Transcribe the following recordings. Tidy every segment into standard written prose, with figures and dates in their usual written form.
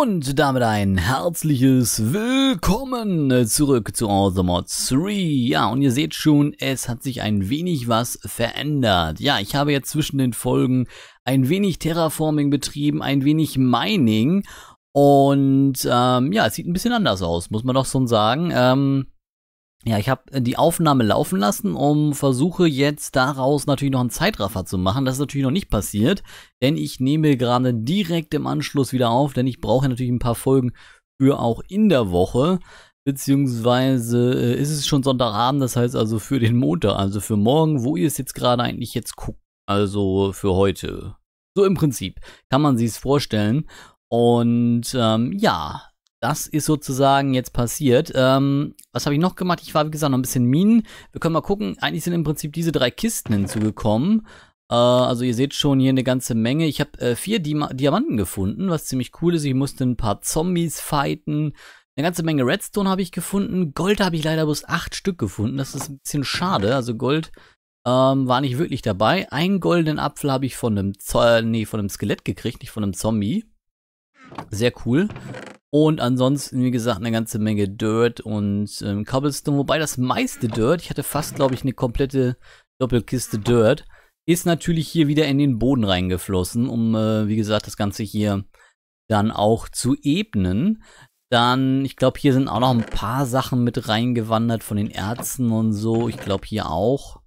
Und damit ein herzliches Willkommen zurück zu All the Mods 3. Ja, und ihr seht schon, es hat sich ein wenig was verändert. Ja, ich habe jetzt zwischen den Folgen ein wenig Terraforming betrieben, ein wenig Mining. Und ja, es sieht ein bisschen anders aus, muss man doch schon sagen. Ja, ich habe die Aufnahme laufen lassen, versuche jetzt daraus natürlich noch einen Zeitraffer zu machen. Das ist natürlich noch nicht passiert, denn ich nehme gerade direkt im Anschluss wieder auf, denn ich brauche natürlich ein paar Folgen für auch in der Woche, beziehungsweise ist es schon Sonntagabend, das heißt also für den Montag, also für morgen, wo ihr es jetzt gerade eigentlich jetzt guckt, also für heute. So im Prinzip kann man sich's vorstellen und ja. Das ist sozusagen jetzt passiert. Was habe ich noch gemacht? Ich war, wie gesagt, noch ein bisschen Minen. Wir können mal gucken. Eigentlich sind im Prinzip diese drei Kisten hinzugekommen. Also ihr seht schon hier eine ganze Menge. Ich habe 4 Diamanten gefunden, was ziemlich cool ist. Ich musste ein paar Zombies fighten. Eine ganze Menge Redstone habe ich gefunden. Gold habe ich leider bloß 8 Stück gefunden. Das ist ein bisschen schade. Also Gold war nicht wirklich dabei. Einen goldenen Apfel habe ich von einem Skelett gekriegt, nicht von einem Zombie. Sehr cool. Und ansonsten, wie gesagt, eine ganze Menge Dirt und Cobblestone, wobei das meiste Dirt, ich hatte fast, glaube ich, eine komplette Doppelkiste Dirt, ist natürlich hier wieder in den Boden reingeflossen, um, wie gesagt, das Ganze hier dann auch zu ebnen. Dann, ich glaube, hier sind auch noch ein paar Sachen mit reingewandert von den Erzen und so. Ich glaube, hier auch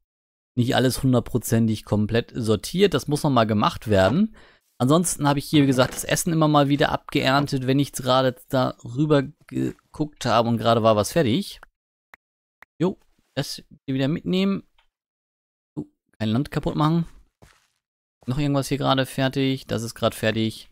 nicht alles hundertprozentig komplett sortiert. Das muss nochmal gemacht werden. Ansonsten habe ich hier, wie gesagt, das Essen immer mal wieder abgeerntet, wenn ich gerade da rüber geguckt habe und gerade war was fertig. Jo, das hier wieder mitnehmen. Kein Land kaputt machen. Noch irgendwas hier gerade fertig. Das ist gerade fertig.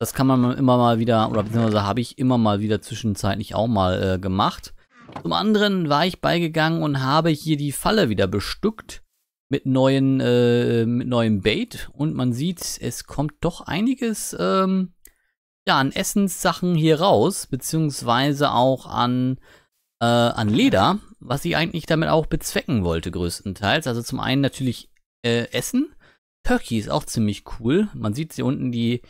Das kann man immer mal wieder, oder beziehungsweise habe ich immer mal wieder zwischenzeitlich auch mal gemacht. Zum anderen war ich beigegangen und habe hier die Falle wieder bestückt. Mit neuem Bait und man sieht, es kommt doch einiges ja, an Essenssachen hier raus, beziehungsweise auch an Leder, was ich eigentlich damit auch bezwecken wollte größtenteils. Also zum einen natürlich Essen, Turkey ist auch ziemlich cool, man sieht hier unten die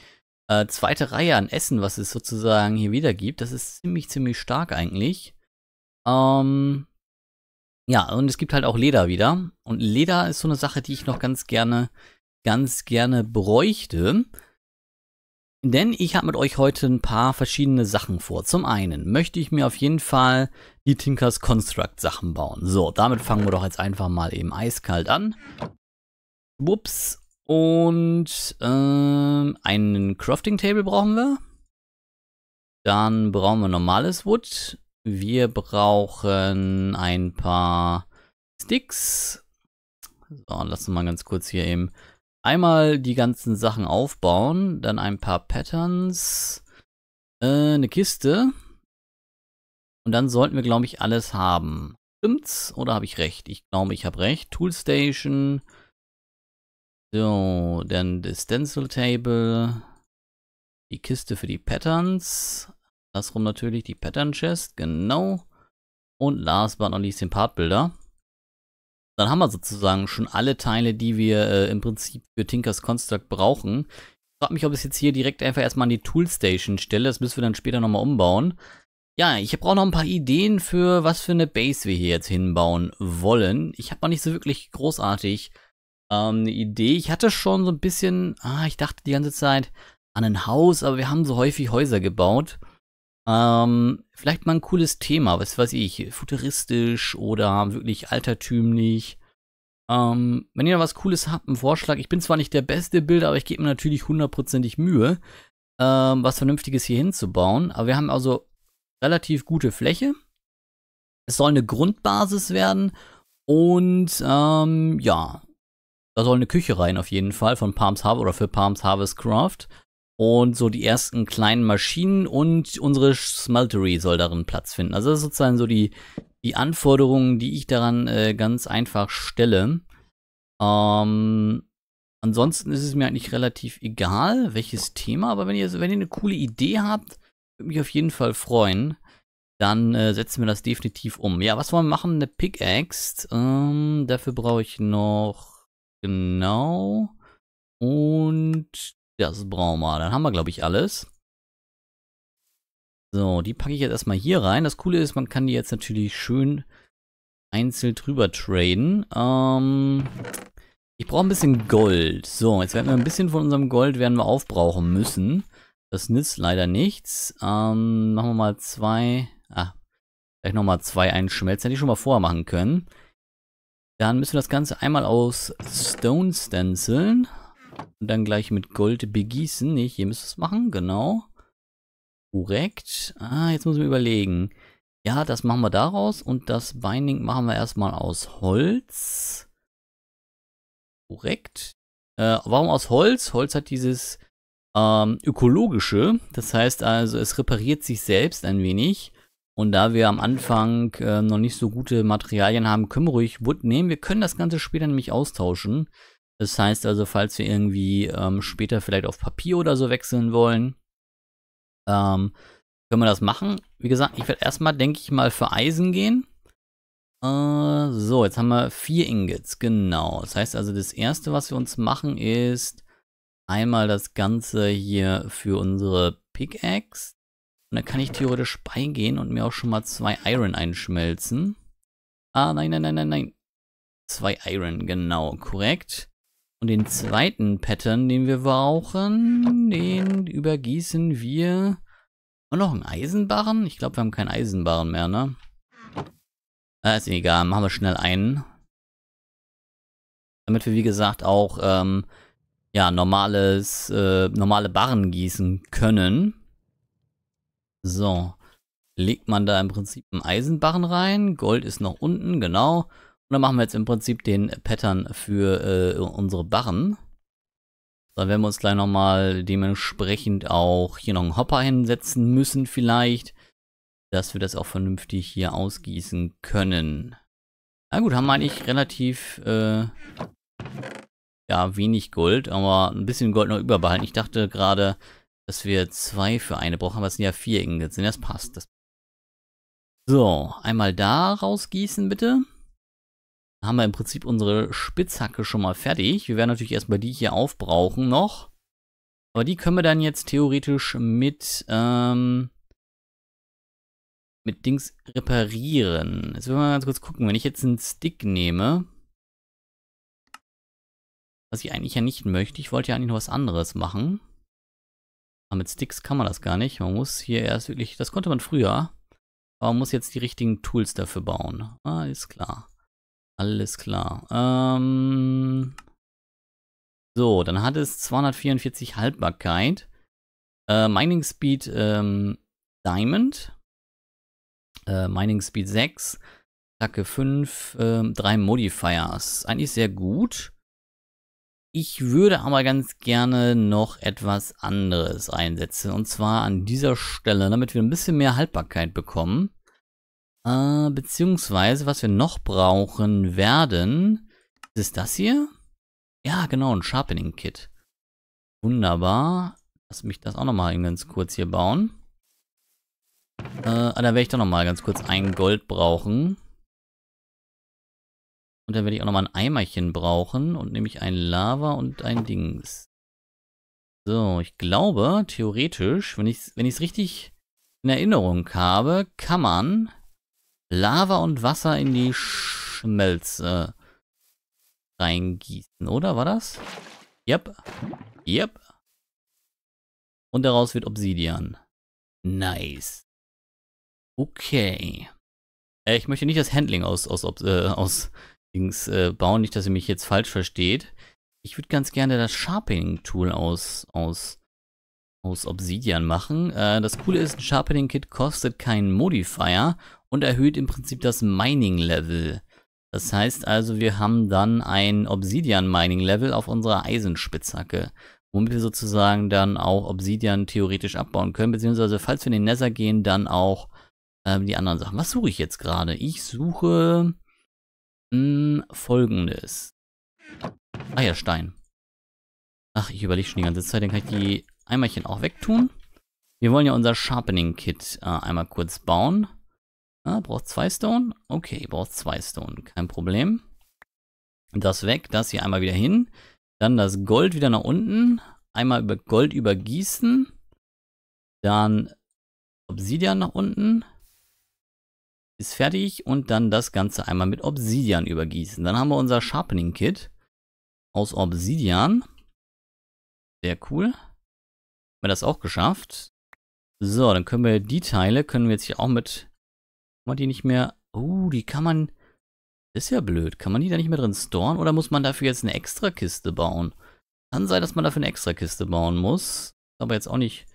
zweite Reihe an Essen, was es sozusagen hier wieder gibt, das ist ziemlich stark eigentlich. Ja, und es gibt halt auch Leder wieder. Und Leder ist so eine Sache, die ich noch ganz gerne bräuchte. Denn ich habe mit euch heute ein paar verschiedene Sachen vor. Zum einen möchte ich mir auf jeden Fall die Tinker's Construct Sachen bauen. So, damit fangen wir doch jetzt einfach mal eben eiskalt an. Wups. Und einen Crafting Table brauchen wir. Dann brauchen wir normales Wood. Wir brauchen ein paar Sticks. So, lassen wir mal ganz kurz hier eben einmal die ganzen Sachen aufbauen. Dann ein paar Patterns. Eine Kiste. Und dann sollten wir, glaube ich, alles haben. Stimmt's? Oder habe ich recht? Ich glaube, ich habe recht. Toolstation. So, dann das Stencil Table. Die Kiste für die Patterns. Andersrum natürlich die Pattern Chest, genau. Und last but not least den Partbilder. Dann haben wir sozusagen schon alle Teile, die wir im Prinzip für Tinker's Construct brauchen. Ich frage mich, ob ich es jetzt hier direkt einfach erstmal an die Toolstation stelle. Das müssen wir dann später nochmal umbauen. Ja, ich brauche noch ein paar Ideen für, was für eine Base wir hier jetzt hinbauen wollen. Ich habe noch nicht so wirklich großartig eine Idee. Ich hatte schon so ein bisschen, ich dachte die ganze Zeit an ein Haus, aber wir haben so häufig Häuser gebaut. Vielleicht mal ein cooles Thema, was weiß ich, futuristisch oder wirklich altertümlich. Wenn ihr noch was Cooles habt, einen Vorschlag, ich bin zwar nicht der beste Bilder, aber ich gebe mir natürlich hundertprozentig Mühe, was Vernünftiges hier hinzubauen. Aber wir haben also relativ gute Fläche. Es soll eine Grundbasis werden und ja, da soll eine Küche rein auf jeden Fall von Pam's Harvest oder für Pam's HarvestCraft. Und so die ersten kleinen Maschinen und unsere Smeltery soll darin Platz finden. Also das ist sozusagen so die Anforderungen, die ich daran ganz einfach stelle. Ansonsten ist es mir eigentlich relativ egal, welches Thema. Aber wenn ihr eine coole Idee habt, würde mich auf jeden Fall freuen. Dann setzen wir das definitiv um. Ja, was wollen wir machen? Eine Pickaxe. Dafür brauche ich noch... Genau. Und... Das brauchen wir. Dann haben wir, glaube ich, alles. So, die packe ich jetzt erstmal hier rein. Das Coole ist, man kann die jetzt natürlich schön einzeln drüber traden. Ich brauche ein bisschen Gold. So, jetzt werden wir ein bisschen von unserem Gold aufbrauchen müssen. Das nützt leider nichts. Machen wir mal zwei. Vielleicht nochmal zwei einschmelzen. Hätte ich schon mal vorher machen können. Dann müssen wir das Ganze einmal aus Stone stenzeln. Und dann gleich mit Gold begießen. Nee, hier müssen wir es machen. Genau. Korrekt. Jetzt müssen wir überlegen. Ja, das machen wir daraus. Und das Binding machen wir erstmal aus Holz. Korrekt. Warum aus Holz? Holz hat dieses ökologische. Das heißt also, es repariert sich selbst ein wenig. Und da wir am Anfang noch nicht so gute Materialien haben, können wir ruhig Wood nehmen. Wir können das Ganze später nämlich austauschen. Das heißt also, falls wir irgendwie später vielleicht auf Papier oder so wechseln wollen, können wir das machen. Wie gesagt, ich werde erstmal, denke ich mal, für Eisen gehen. So, jetzt haben wir 4 Ingots, genau. Das heißt also, das erste, was wir uns machen, ist einmal das Ganze hier für unsere Pickaxe. Und dann kann ich theoretisch beigehen und mir auch schon mal 2 Iron einschmelzen. Nein. 2 Iron, genau, korrekt. Und den zweiten Pattern, den wir brauchen, den übergießen wir... Und noch einen Eisenbarren? Ich glaube, wir haben keinen Eisenbarren mehr, ne? Ist egal, machen wir schnell einen. Damit wir, wie gesagt, auch normale Barren gießen können. So, legt man da im Prinzip einen Eisenbarren rein. Gold ist noch unten, genau. Und dann machen wir jetzt im Prinzip den Pattern für unsere Barren. Dann werden wir uns gleich nochmal dementsprechend auch hier noch einen Hopper hinsetzen müssen vielleicht. Dass wir das auch vernünftig hier ausgießen können. Na gut, haben wir eigentlich relativ wenig Gold, aber ein bisschen Gold noch überbehalten. Ich dachte gerade, dass wir 2 für eine brauchen, aber es sind ja 4 Ingots. Das passt. So, einmal da rausgießen bitte. Dann haben wir im Prinzip unsere Spitzhacke schon mal fertig. Wir werden natürlich erstmal die hier aufbrauchen noch. Aber die können wir dann jetzt theoretisch mit Dings reparieren. Jetzt wollen wir mal ganz kurz gucken, wenn ich jetzt einen Stick nehme, was ich eigentlich ja nicht möchte, ich wollte ja eigentlich noch was anderes machen, aber mit Sticks kann man das gar nicht, man muss hier erst wirklich, das konnte man früher, aber man muss jetzt die richtigen Tools dafür bauen. Alles klar. So, dann hat es 244 Haltbarkeit, Mining Speed Diamond, Mining Speed 6, Attacke 5, 3 Modifiers. Eigentlich sehr gut. Ich würde aber ganz gerne noch etwas anderes einsetzen. Und zwar an dieser Stelle, damit wir ein bisschen mehr Haltbarkeit bekommen. Beziehungsweise, was wir noch brauchen werden, ist das hier? Ja, genau, ein Sharpening Kit. Wunderbar. Lass mich das auch nochmal ganz kurz hier bauen. Da werde ich doch nochmal ganz kurz ein Gold brauchen. Und dann werde ich auch nochmal ein Eimerchen brauchen. Und nämlich ein Lava und ein Dings. So, ich glaube, theoretisch, wenn ich es richtig in Erinnerung habe, kann man Lava und Wasser in die Schmelze reingießen, oder? War das? Yep. Und daraus wird Obsidian. Nice. Okay. Ich möchte nicht das Handling aus Dings bauen, nicht, dass ihr mich jetzt falsch versteht. Ich würde ganz gerne das Sharpening-Tool aus Obsidian machen. Das Coole ist, ein Sharpening-Kit kostet keinen Modifier und erhöht im Prinzip das Mining-Level. Das heißt also, wir haben dann ein Obsidian-Mining-Level auf unserer Eisenspitzhacke, womit wir sozusagen dann auch Obsidian theoretisch abbauen können, beziehungsweise falls wir in den Nether gehen, dann auch die anderen Sachen. Was suche ich jetzt gerade? Ich suche Folgendes. Ja, Stein. Ich überlege schon die ganze Zeit, dann kann ich die Eimerchen auch wegtun. Wir wollen ja unser Sharpening-Kit einmal kurz bauen. Braucht 2 Stone? Okay, braucht 2 Stone, kein Problem. Das weg, das hier einmal wieder hin. Dann das Gold wieder nach unten. Einmal über Gold übergießen. Dann Obsidian nach unten. Ist fertig. Und dann das Ganze einmal mit Obsidian übergießen. Dann haben wir unser Sharpening Kit aus Obsidian. Sehr cool. Haben wir das auch geschafft. So, dann können wir die Teile, können wir jetzt hier auch mit... Kann man die nicht mehr... die kann man... Das ist ja blöd. Kann man die da nicht mehr drin storen? Oder muss man dafür jetzt eine extra Kiste bauen? Kann sein, dass man dafür eine extra Kiste bauen muss. Ist aber jetzt auch nicht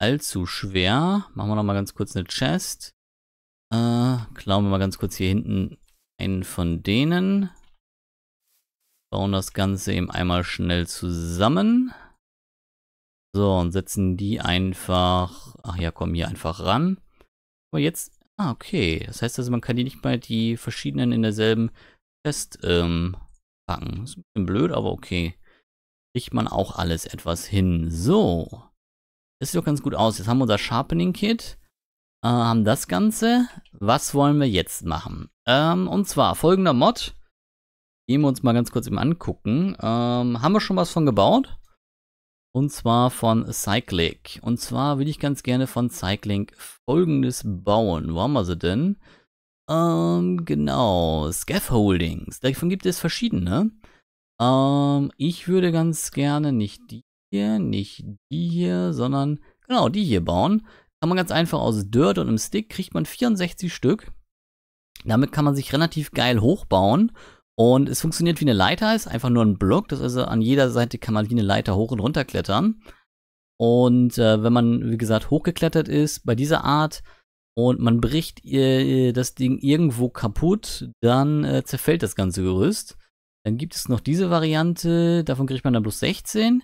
allzu schwer. Machen wir nochmal ganz kurz eine Chest. Klauen wir mal ganz kurz hier hinten einen von denen. Bauen das Ganze eben einmal schnell zusammen. So, und setzen die einfach... Ach ja, komm, hier einfach ran. Aber jetzt... okay. Das heißt also, man kann die nicht mal die verschiedenen in derselben Chest packen. Ist ein bisschen blöd, aber okay. Kriegt man auch alles etwas hin. So. Das sieht doch ganz gut aus. Jetzt haben wir unser Sharpening Kit. Haben das Ganze. Was wollen wir jetzt machen? Und zwar folgender Mod. Gehen wir uns mal ganz kurz eben angucken. Haben wir schon was von gebaut? Und zwar von Cyclic. Und zwar würde ich ganz gerne von Cyclic folgendes bauen. Wo haben wir sie denn? Genau. Scaffoldings. Davon gibt es verschiedene. Ich würde ganz gerne nicht die hier, sondern genau die hier bauen. Kann man ganz einfach aus Dirt und einem Stick kriegt man 64 Stück. Damit kann man sich relativ geil hochbauen. Und es funktioniert wie eine Leiter, ist einfach nur ein Block, das heißt, an jeder Seite kann man wie eine Leiter hoch und runter klettern. Und wenn man, wie gesagt, hochgeklettert ist, bei dieser Art, und man bricht das Ding irgendwo kaputt, dann zerfällt das ganze Gerüst. Dann gibt es noch diese Variante, davon kriegt man dann bloß 16.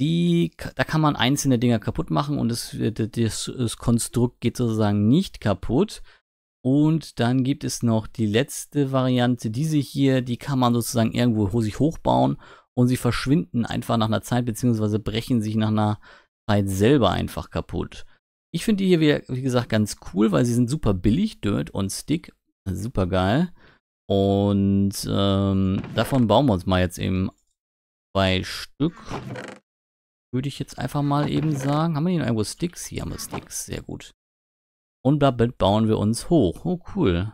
Da kann man einzelne Dinger kaputt machen und das Konstrukt geht sozusagen nicht kaputt. Und dann gibt es noch die letzte Variante, diese hier, die kann man sozusagen irgendwo sich hochbauen und sie verschwinden einfach nach einer Zeit, beziehungsweise brechen sich nach einer Zeit selber einfach kaputt. Ich finde die hier, wie gesagt, ganz cool, weil sie sind super billig, Dirt und Stick, super geil. Und davon bauen wir uns mal jetzt eben 2 Stück, würde ich jetzt einfach mal eben sagen. Haben wir hier noch irgendwo Sticks? Hier haben wir Sticks, sehr gut. Und damit bauen wir uns hoch. Oh, cool.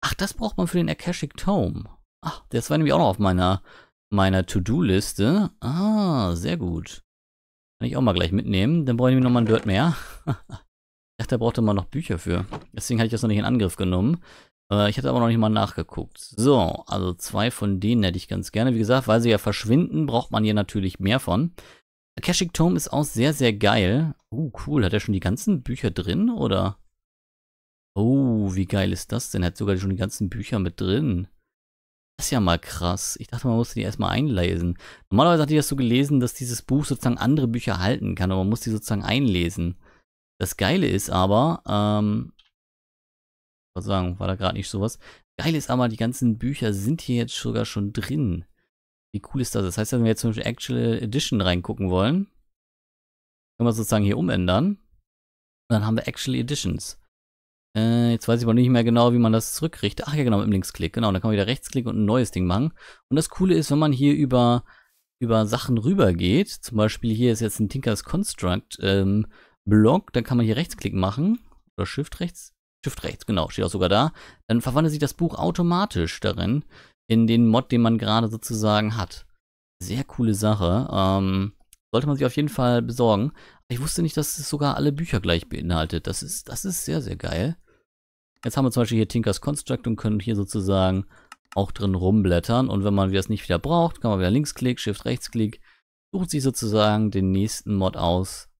Ach, das braucht man für den Akashic Tome. Ach, das war nämlich auch noch auf meiner To-Do-Liste. Ah, sehr gut. Kann ich auch mal gleich mitnehmen. Dann brauche ich nämlich nochmal ein Dirt mehr. Ich dachte, da brauchte man noch Bücher für. Deswegen hatte ich das noch nicht in Angriff genommen. Ich hatte aber noch nicht mal nachgeguckt. So, also 2 von denen hätte ich ganz gerne. Wie gesagt, weil sie ja verschwinden, braucht man hier natürlich mehr von. Akashic Tome ist auch sehr, sehr geil. Oh, cool. Hat er schon die ganzen Bücher drin, oder? Oh, wie geil ist das denn? Er hat sogar schon die ganzen Bücher mit drin. Das ist ja mal krass. Ich dachte, man musste die erstmal einlesen. Normalerweise hatte ich das so gelesen, dass dieses Buch sozusagen andere Bücher halten kann, aber man muss die sozusagen einlesen. Das Geile ist aber, ich wollte sagen, war da gerade nicht sowas. Geil ist aber, die ganzen Bücher sind hier jetzt sogar schon drin. Wie cool ist das? Das heißt, wenn wir jetzt zum Beispiel Actual Edition reingucken wollen, können wir sozusagen hier umändern. Und dann haben wir Actual Editions. Jetzt weiß ich aber nicht mehr genau, wie man das zurückrichtet. Ach ja, genau, mit dem Linksklick. Genau, dann kann man wieder Rechtsklick und ein neues Ding machen. Und das Coole ist, wenn man hier über Sachen rüber geht, zum Beispiel hier ist jetzt ein Tinker's Construct Block, dann kann man hier Rechtsklick machen. Oder Shift rechts? Shift rechts, genau, steht auch sogar da. Dann verwandelt sich das Buch automatisch darin, in den Mod, den man gerade sozusagen hat. Sehr coole Sache. Sollte man sich auf jeden Fall besorgen. Ich wusste nicht, dass es sogar alle Bücher gleich beinhaltet. Das ist sehr, sehr geil. Jetzt haben wir zum Beispiel hier Tinker's Construct und können hier sozusagen auch drin rumblättern. Und wenn man das nicht wieder braucht, kann man wieder Linksklick, Shift-Rechtsklick, sucht sich sozusagen den nächsten Mod aus.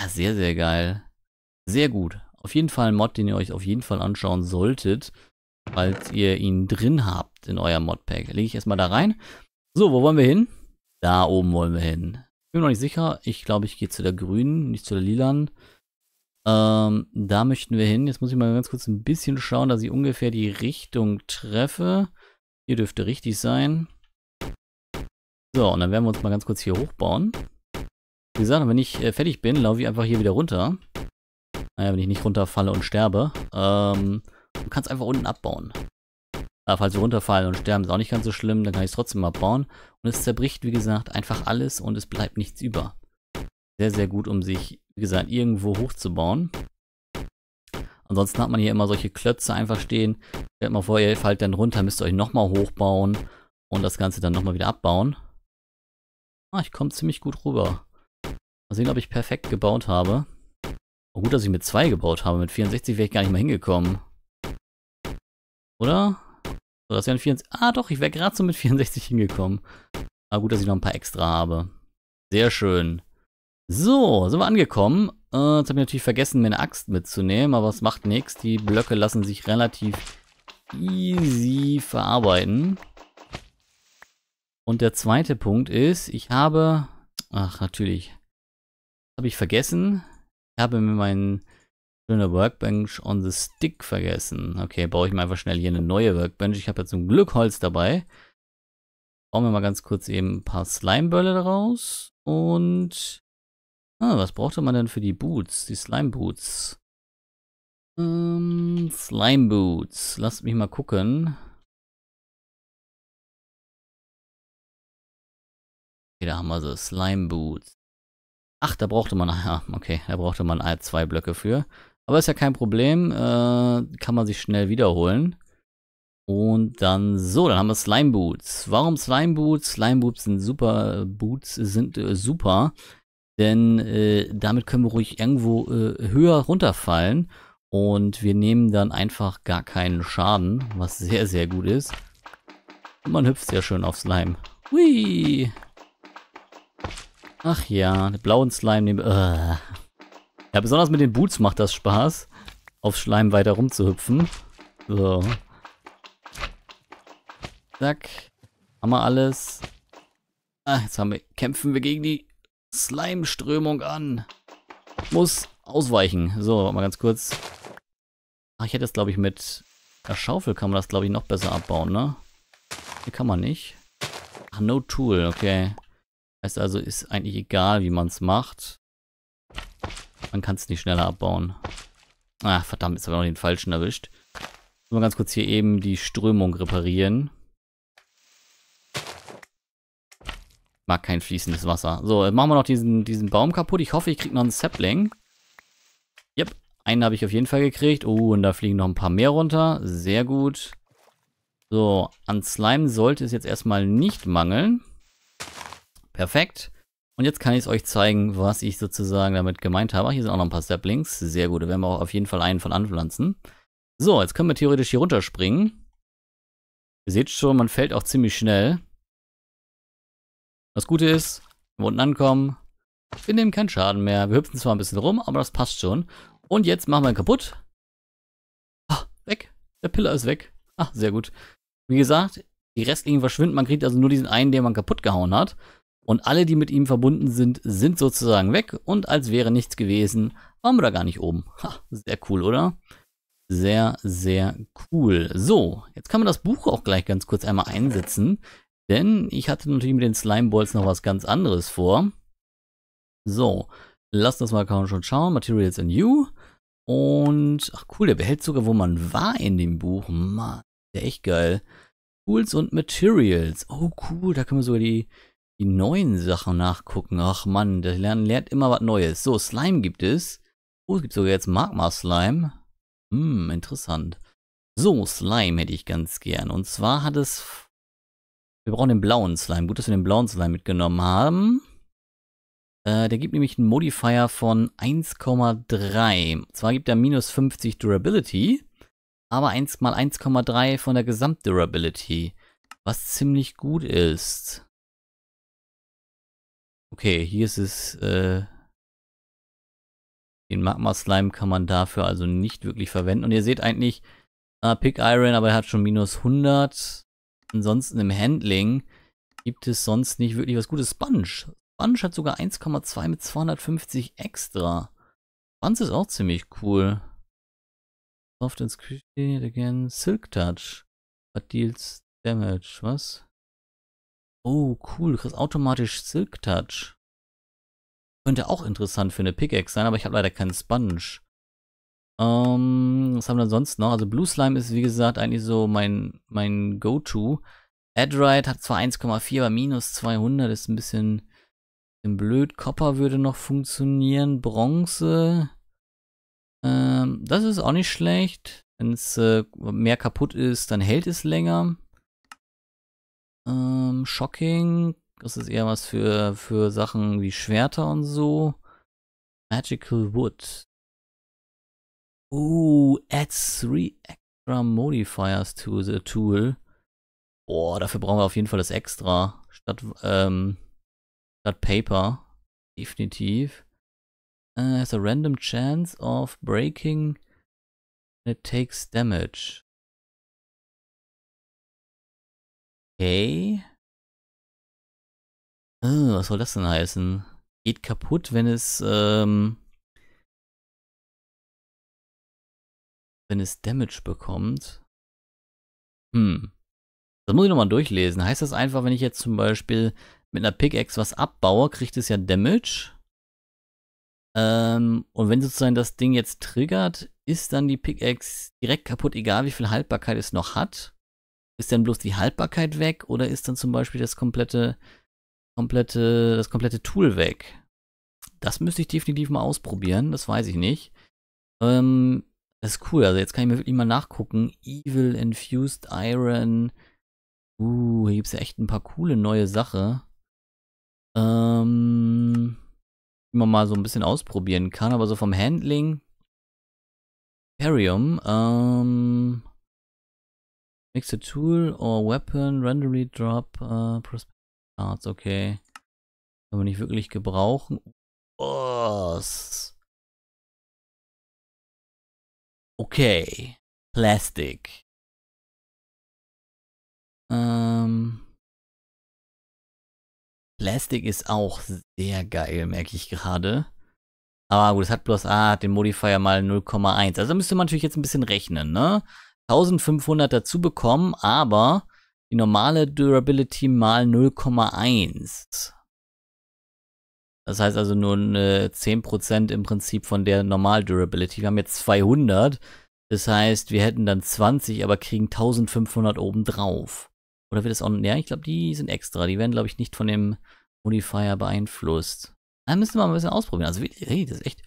Ja, sehr, sehr geil. Sehr gut. Auf jeden Fall ein Mod, den ihr euch auf jeden Fall anschauen solltet, falls ihr ihn drin habt in euer Modpack. Lege ich erstmal da rein. So, wo wollen wir hin? Da oben wollen wir hin. Bin mir noch nicht sicher. Ich glaube, ich gehe zu der grünen, nicht zu der lilanen. Da möchten wir hin. Jetzt muss ich mal ganz kurz ein bisschen schauen, dass ich ungefähr die Richtung treffe. Hier dürfte richtig sein. So, und dann werden wir uns mal ganz kurz hier hochbauen. Wie gesagt, wenn ich fertig bin, laufe ich einfach hier wieder runter. Naja, wenn ich nicht runterfalle und sterbe. Du kannst einfach unten abbauen. Falls wir runterfallen und sterben, ist auch nicht ganz so schlimm, dann kann ich es trotzdem abbauen. Und es zerbricht, wie gesagt, einfach alles und es bleibt nichts über. Sehr, sehr gut, um sich, wie gesagt, irgendwo hochzubauen. Ansonsten hat man hier immer solche Klötze einfach stehen. Stellt mal vor, ihr fallt dann runter, müsst euch nochmal hochbauen und das Ganze dann nochmal wieder abbauen. Ah, ich komme ziemlich gut rüber. Mal sehen, ob ich perfekt gebaut habe. Oh, gut, dass ich mit 2 gebaut habe. Mit 64 wäre ich gar nicht mehr hingekommen. Oder? So, das wäre ein 64. Ah, doch, ich wäre gerade so mit 64 hingekommen. Aber gut, dass ich noch ein paar extra habe. Sehr schön. So, sind wir angekommen. Jetzt habe ich natürlich vergessen, mir eine Axt mitzunehmen, aber es macht nichts. Die Blöcke lassen sich relativ easy verarbeiten. Und der zweite Punkt ist, ich habe... Ach, natürlich. Habe ich vergessen. Ich habe mir meinen schönen Workbench on the Stick vergessen. Okay, baue ich mir einfach schnell hier eine neue Workbench. Ich habe ja zum Glück Holz dabei. Bauen wir mal ganz kurz eben ein paar Slimebölle daraus. Und... Ah, was brauchte man denn für die Boots? Die Slime-Boots. Slime-Boots. Lasst mich mal gucken. Okay, da haben wir so Slime-Boots. Ach, da brauchte man... Ja, okay, da brauchte man 2 Blöcke für. Aber ist ja kein Problem. Kann man sich schnell wiederholen. Und dann... So, dann haben wir Slime-Boots. Warum Slime-Boots? Slime-Boots sind super... Boots sind super... Denn damit können wir ruhig irgendwo höher runterfallen und wir nehmen dann einfach gar keinen Schaden, was sehr, sehr gut ist. Und man hüpft sehr schön auf Slime. Hui! Ach ja, den blauen Slime nehmen. Ja, besonders mit den Boots macht das Spaß, auf Schleim weiter rumzuhüpfen. So. Zack. Haben wir alles. Ah, jetzt haben wir, kämpfen wir gegen die Slime-Strömung an. Muss ausweichen. So, warte mal ganz kurz. Ach, ich hätte das, glaube ich, mit der Schaufel kann man das, glaube ich, noch besser abbauen, ne? Hier kann man nicht. Ach, no tool, okay. Heißt also, ist eigentlich egal, wie man es macht. Man kann es nicht schneller abbauen. Ach, verdammt, jetzt habe ich noch den falschen erwischt. Mal ganz kurz hier eben die Strömung reparieren. Mag kein fließendes Wasser. So, jetzt machen wir noch diesen Baum kaputt. Ich hoffe, ich kriege noch einen Sapling. Yep, einen habe ich auf jeden Fall gekriegt. Oh, und da fliegen noch ein paar mehr runter. Sehr gut. So, an Slime sollte es jetzt erstmal nicht mangeln. Perfekt. Und jetzt kann ich es euch zeigen, was ich sozusagen damit gemeint habe. Hier sind auch noch ein paar Saplings. Sehr gut, da werden wir auch auf jeden Fall einen von anpflanzen. So, jetzt können wir theoretisch hier runterspringen. Ihr seht schon, man fällt auch ziemlich schnell. Das Gute ist, wenn wir unten ankommen, wir nehmen keinen Schaden mehr. Wir hüpfen zwar ein bisschen rum, aber das passt schon. Und jetzt machen wir ihn kaputt. Ah, weg. Der Pillar ist weg. Ah, sehr gut. Wie gesagt, die restlichen verschwinden. Man kriegt also nur diesen einen, den man kaputt gehauen hat. Und alle, die mit ihm verbunden sind, sind sozusagen weg. Und als wäre nichts gewesen, waren wir da gar nicht oben. Ha, sehr cool, oder? Sehr, sehr cool. So, jetzt kann man das Buch auch gleich ganz kurz einmal einsetzen. Denn ich hatte natürlich mit den Slime-Balls noch was ganz anderes vor. So, lasst uns mal schon schauen. Materials in You. Und, ach cool, der behält sogar, wo man war in dem Buch. Mann, der echt geil. Tools und Materials. Oh cool, da können wir sogar die neuen Sachen nachgucken. Ach Mann, der lernt immer was Neues. So, Slime gibt es. Oh, es gibt sogar jetzt Magma-Slime. Hm, interessant. So, Slime hätte ich ganz gern. Und zwar hat es... Wir brauchen den blauen Slime. Gut, dass wir den blauen Slime mitgenommen haben. Der gibt nämlich einen Modifier von 1,3. Zwar gibt er minus 50 Durability, aber 1 mal 1,3 von der Gesamtdurability. Was ziemlich gut ist. Okay, hier ist es... den Magma Slime kann man dafür also nicht wirklich verwenden. Und ihr seht eigentlich Pick Iron, aber er hat schon minus 100... Ansonsten im Handling gibt es sonst nicht wirklich was Gutes. Sponge. Sponge hat sogar 1,2 mit 250 extra. Sponge ist auch ziemlich cool. Soft and Squishy again. Silk Touch. What deals damage? Was? Oh, cool. Du kriegst automatisch Silk Touch. Könnte auch interessant für eine Pickaxe sein, aber ich habe leider keinen Sponge. Was haben wir denn sonst noch? Also Blue Slime ist, wie gesagt, eigentlich so mein Go-To. Adrite hat zwar 1,4, aber minus 200 ist ein bisschen blöd. Copper würde noch funktionieren. Bronze. Das ist auch nicht schlecht. Wenn es mehr kaputt ist, dann hält es länger. Shocking. Das ist eher was für Sachen wie Schwerter und so. Magical Wood. Adds 3 extra modifiers to the tool. Boah, dafür brauchen wir auf jeden Fall das extra. Statt Paper. Definitiv. Has a random chance of breaking and it takes damage. Okay. Was soll das denn heißen? Geht kaputt, wenn es Damage bekommt. Das muss ich nochmal durchlesen. Heißt das einfach, wenn ich jetzt zum Beispiel mit einer Pickaxe was abbaue, kriegt es ja Damage? Und wenn sozusagen das Ding jetzt triggert, ist dann die Pickaxe direkt kaputt, egal wie viel Haltbarkeit es noch hat? Ist dann bloß die Haltbarkeit weg oder ist dann zum Beispiel das komplette Tool weg? Das müsste ich definitiv mal ausprobieren, das weiß ich nicht. Das ist cool, also jetzt kann ich mir wirklich mal nachgucken. Evil Infused Iron. Hier gibt es ja echt ein paar coole neue Sachen. Die man mal so ein bisschen ausprobieren kann, aber so vom Handling. Imperium, mix a tool or weapon, randomly drop, prospect cards, okay. Können wir nicht wirklich gebrauchen. Okay. Plastik. Plastik ist auch sehr geil, merke ich gerade. Aber gut, es hat bloß hat den Modifier mal 0,1. Also da müsste man natürlich jetzt ein bisschen rechnen, ne? 1500 dazu bekommen, aber die normale Durability mal 0,1. Das heißt also nur 10% im Prinzip von der normal Durability. Wir haben jetzt 200. Das heißt, wir hätten dann 20, aber kriegen 1500 obendrauf. Oder wird es auch... Ja, ich glaube, die sind extra. Die werden, glaube ich, nicht von dem Modifier beeinflusst. Da müssen wir mal ein bisschen ausprobieren. Also, hey, das ist echt...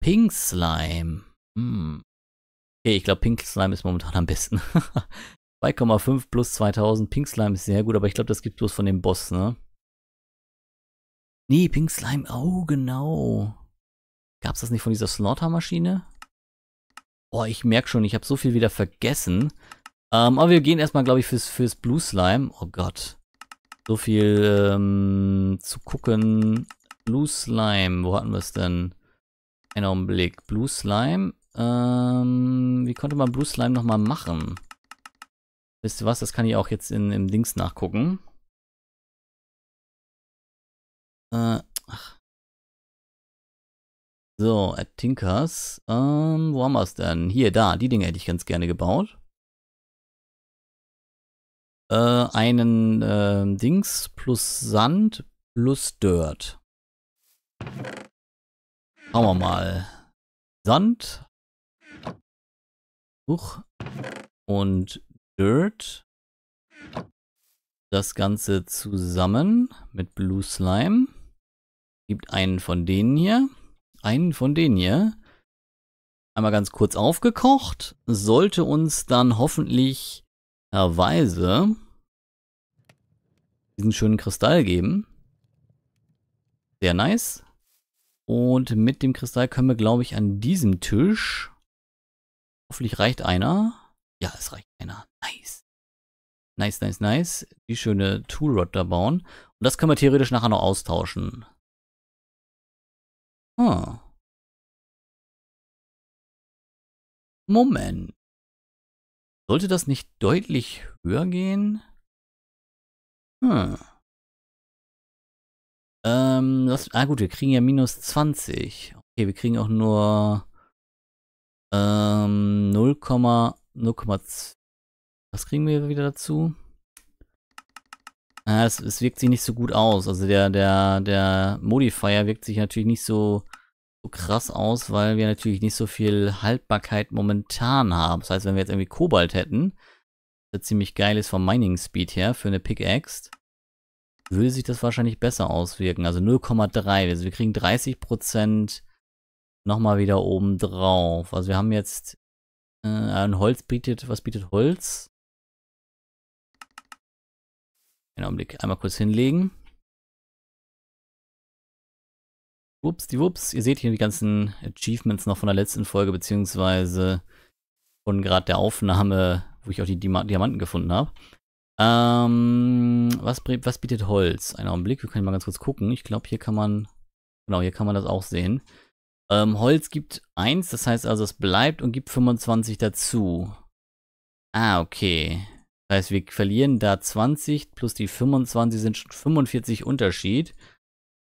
Pink Slime. Okay, ich glaube, Pink Slime ist momentan am besten. 2,5 plus 2000. Pink Slime ist sehr gut, aber ich glaube, das gibt es bloß von dem Boss, ne? Nee, Pink Slime. Oh, genau. Gab es das nicht von dieser Slaughter-Maschine? Oh, ich merke schon, ich habe so viel wieder vergessen. Aber wir gehen erstmal, glaube ich, fürs Blue Slime. Oh Gott. So viel zu gucken. Blue Slime. Wo hatten wir es denn? Einen Augenblick. Blue Slime. Wie konnte man Blue Slime nochmal machen? Wisst ihr was? Das kann ich auch jetzt im Dings nachgucken. So, at Tinkers. Wo haben wir es denn? Hier, da. Die Dinge hätte ich ganz gerne gebaut. Einen Dings plus Sand plus Dirt. Schauen wir mal. Sand. Und Dirt. Das Ganze zusammen mit Blue Slime. Gibt einen von denen hier. Einmal ganz kurz aufgekocht. Sollte uns dann hoffentlich Weise diesen schönen Kristall geben. Sehr nice. Und mit dem Kristall können wir, glaube ich, an diesem Tisch. Hoffentlich reicht einer. Ja, es reicht einer. Nice. Nice, nice, nice. Die schöne Tool Rod da bauen. Und das können wir theoretisch nachher noch austauschen. Moment. Sollte das nicht deutlich höher gehen? Gut, wir kriegen ja minus 20. Okay, wir kriegen auch nur 0,2. Was kriegen wir wieder dazu? Es wirkt sich nicht so gut aus. Also der Modifier wirkt sich natürlich nicht so krass aus, weil wir natürlich nicht so viel Haltbarkeit momentan haben. Das heißt, wenn wir jetzt irgendwie Kobalt hätten, der ziemlich geil ist vom Mining Speed her für eine Pickaxe, würde sich das wahrscheinlich besser auswirken. Also 0,3. Also wir kriegen 30% nochmal wieder oben drauf. Also wir haben jetzt ein Holz bietet, was bietet Holz? Einen Augenblick, einmal kurz hinlegen. Ups, die Wups. Ihr seht hier die ganzen Achievements noch von der letzten Folge, beziehungsweise von gerade der Aufnahme, wo ich auch die Diamanten gefunden habe. Was bietet Holz? Einen Augenblick, wir können mal ganz kurz gucken. Ich glaube, hier kann man, genau, hier kann man das auch sehen. Holz gibt 1, das heißt also, es bleibt und gibt 25 dazu. Ah, okay. Das heißt, wir verlieren da 20 plus die 25 sind schon 45 Unterschied.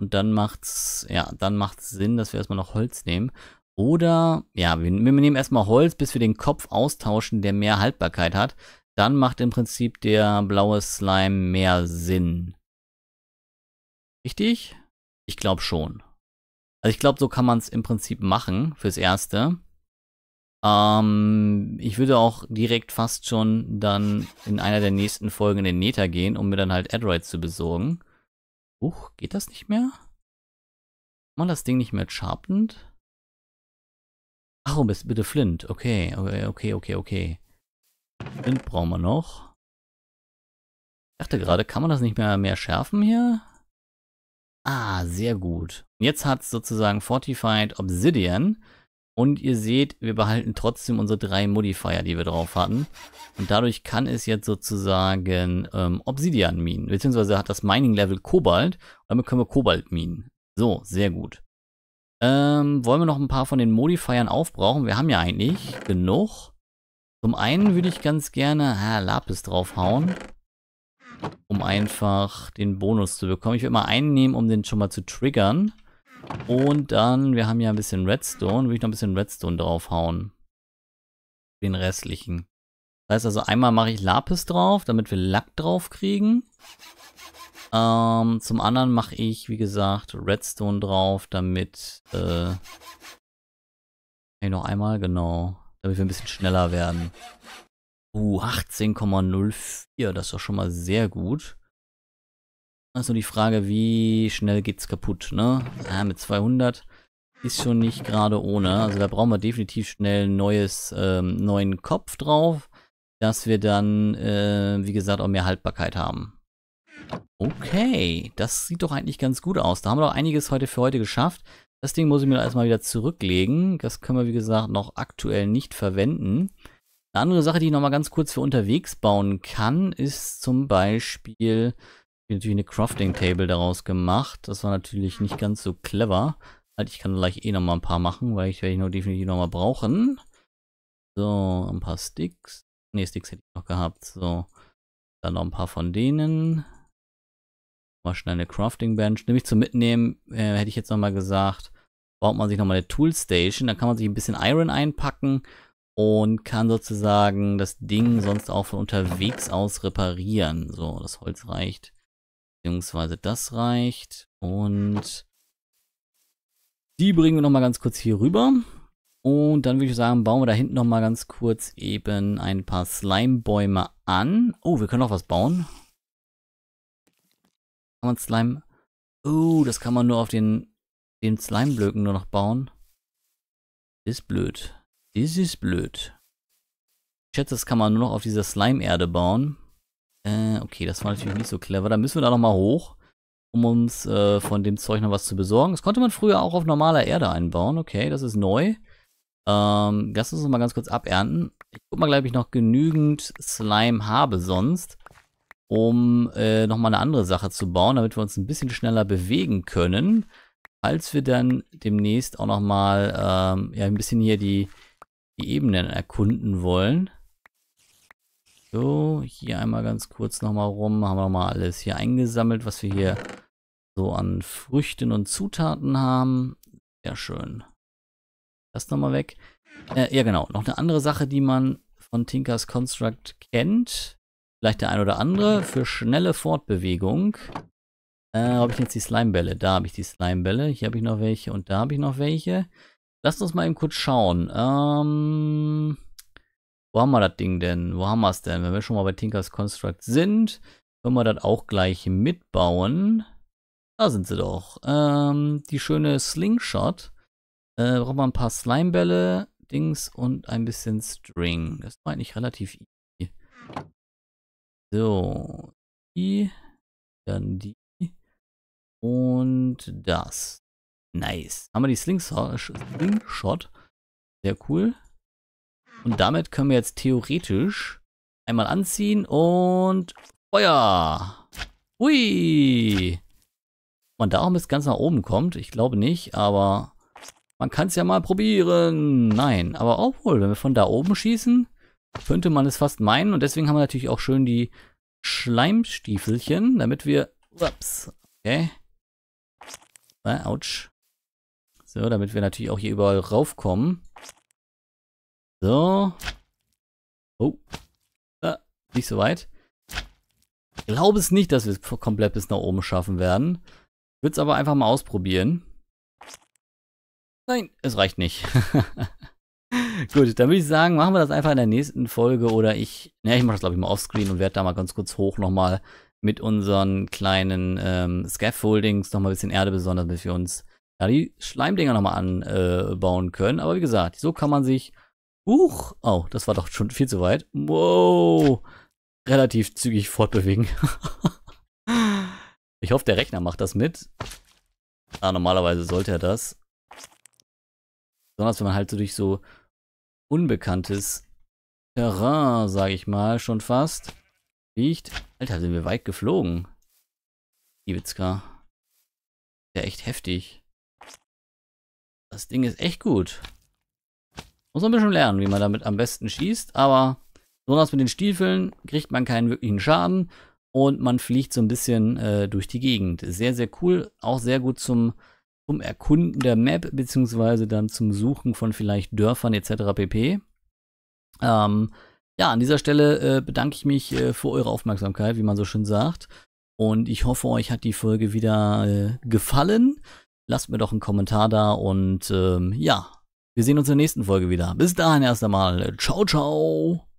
Und dann macht's, ja, dann macht's Sinn, dass wir erstmal noch Holz nehmen. Oder, ja, wir nehmen erstmal Holz, bis wir den Kopf austauschen, der mehr Haltbarkeit hat. Dann macht im Prinzip der blaue Slime mehr Sinn. Richtig? Ich glaube schon. Also ich glaube, so kann man es im Prinzip machen, fürs Erste. Ich würde auch direkt fast schon dann in einer der nächsten Folgen in den Nether gehen, um mir dann halt Adroids zu besorgen. Geht das nicht mehr? Kann man das Ding nicht mehr sharpened? Ach, oh, bitte Flint. Okay, okay. Flint brauchen wir noch. Ich dachte gerade, kann man das nicht mehr schärfen hier? Ah, sehr gut. Jetzt hat es sozusagen Fortified Obsidian. Und ihr seht, wir behalten trotzdem unsere 3 Modifier, die wir drauf hatten. Und dadurch kann es jetzt sozusagen Obsidian minen. Beziehungsweise hat das Mining Level Kobalt. Und damit können wir Kobalt minen. So, sehr gut. Wollen wir noch ein paar von den Modifiern aufbrauchen? Wir haben ja eigentlich genug. Zum einen würde ich ganz gerne Lapis draufhauen. Um einfach den Bonus zu bekommen. Ich würde mal einen nehmen, um den schon mal zu triggern. Und dann, wir haben ja ein bisschen Redstone, würde ich noch ein bisschen Redstone draufhauen. Den restlichen. Das heißt also, einmal mache ich Lapis drauf, damit wir Lack drauf kriegen. Zum anderen mache ich, wie gesagt, Redstone drauf, damit, noch einmal, genau, damit wir ein bisschen schneller werden. 18,04, das ist doch schon mal sehr gut. Also die Frage, wie schnell geht's kaputt, ne? Mit 200 ist schon nicht gerade ohne. Also da brauchen wir definitiv schnell neuen Kopf drauf, dass wir dann, wie gesagt, auch mehr Haltbarkeit haben. Okay, das sieht doch eigentlich ganz gut aus. Da haben wir doch einiges heute geschafft. Das Ding muss ich mir erstmal wieder zurücklegen. Das können wir, wie gesagt, noch aktuell nicht verwenden. Eine andere Sache, die ich nochmal ganz kurz für unterwegs bauen kann, ist zum Beispiel... natürlich eine Crafting Table daraus gemacht. Das war natürlich nicht ganz so clever. Halt, ich kann gleich noch mal ein paar machen, weil ich werde noch definitiv noch mal brauchen. So, ein paar Sticks. Ne, Sticks hätte ich noch gehabt. So, dann noch ein paar von denen. Mal schnell eine Crafting Bench. Nämlich zum Mitnehmen hätte ich jetzt noch mal gesagt, baut man sich noch mal eine Tool Station. Da kann man sich ein bisschen Iron einpacken und kann sozusagen das Ding sonst auch von unterwegs aus reparieren. So, das Holz reicht. Beziehungsweise das reicht. Und die bringen wir nochmal ganz kurz hier rüber. Und dann würde ich sagen, bauen wir da hinten nochmal ganz kurz eben ein paar Slime-Bäume an. Oh, wir können auch was bauen. Kann man Slime... Oh, das kann man nur auf den Slime-Blöcken nur noch bauen. Ist blöd. Das ist blöd. Ich schätze, das kann man nur noch auf dieser Slime-Erde bauen. Okay, das war natürlich nicht so clever. Dann müssen wir da nochmal hoch, um uns von dem Zeug noch was zu besorgen. Das konnte man früher auch auf normaler Erde einbauen. Okay, das ist neu. Lass uns mal ganz kurz abernten. Ich guck mal, ob ich noch genügend Slime habe sonst, um nochmal eine andere Sache zu bauen, damit wir uns ein bisschen schneller bewegen können, als wir dann demnächst auch nochmal ein bisschen hier die Ebenen erkunden wollen. So, hier einmal ganz kurz nochmal rum, haben wir mal alles hier eingesammelt, was wir hier so an Früchten und Zutaten haben. Sehr schön. Das nochmal weg. Ja genau, noch eine andere Sache, die man von Tinker's Construct kennt. Vielleicht der ein oder andere, für schnelle Fortbewegung. Habe ich jetzt die Slimebälle? Da habe ich die Slimebälle, hier habe ich noch welche und da habe ich noch welche. Lasst uns mal eben kurz schauen. Wo haben wir das Ding denn? Wo haben wir es denn? Wenn wir schon mal bei Tinker's Construct sind, können wir das auch gleich mitbauen. Da sind sie doch. Die schöne Slingshot. Brauchen wir ein paar Slimebälle, Dings und ein bisschen String. Das war eigentlich relativ easy. So. Die. Dann die. Und das. Nice. Haben wir die Slingshot. Sehr cool. Und damit können wir jetzt theoretisch einmal anziehen und Feuer. Hui. Ob man da auch bis ganz nach oben kommt, ich glaube nicht, aber man kann es ja mal probieren. Nein, aber obwohl, wenn wir von da oben schießen, könnte man es fast meinen. Und deswegen haben wir natürlich auch schön die Schleimstiefelchen, damit wir, ups, okay, ouch. So, damit wir natürlich auch hier überall raufkommen. So. Oh. Nicht so weit. Ich glaube es nicht, dass wir es komplett bis nach oben schaffen werden. Ich würde es aber einfach mal ausprobieren. Nein, es reicht nicht. Gut, dann würde ich sagen, machen wir das einfach in der nächsten Folge oder ich mache das glaube ich mal offscreen und werde da mal ganz kurz hoch nochmal mit unseren kleinen Scaffoldings nochmal ein bisschen Erde besonders, damit wir uns ja, die Schleimdinger nochmal anbauen können. Aber wie gesagt, so kann man sich... oh, das war doch schon viel zu weit. Wow, relativ zügig fortbewegen. Ich hoffe, der Rechner macht das mit. Ah, normalerweise sollte er das. Besonders, wenn man halt so durch so unbekanntes Terrain, sage ich mal, schon fast fliegt. Alter, sind wir weit geflogen. Iwitzka. Ja, echt heftig. Das Ding ist echt gut. Muss man ein bisschen lernen, wie man damit am besten schießt, aber besonders mit den Stiefeln kriegt man keinen wirklichen Schaden und man fliegt so ein bisschen durch die Gegend. Sehr, sehr cool, auch sehr gut zum Erkunden der Map, beziehungsweise dann zum Suchen von vielleicht Dörfern etc. pp. Ja, an dieser Stelle bedanke ich mich für eure Aufmerksamkeit, wie man so schön sagt. Und ich hoffe, euch hat die Folge wieder gefallen. Lasst mir doch einen Kommentar da und ja, wir sehen uns in der nächsten Folge wieder. Bis dahin erst einmal. Ciao, ciao.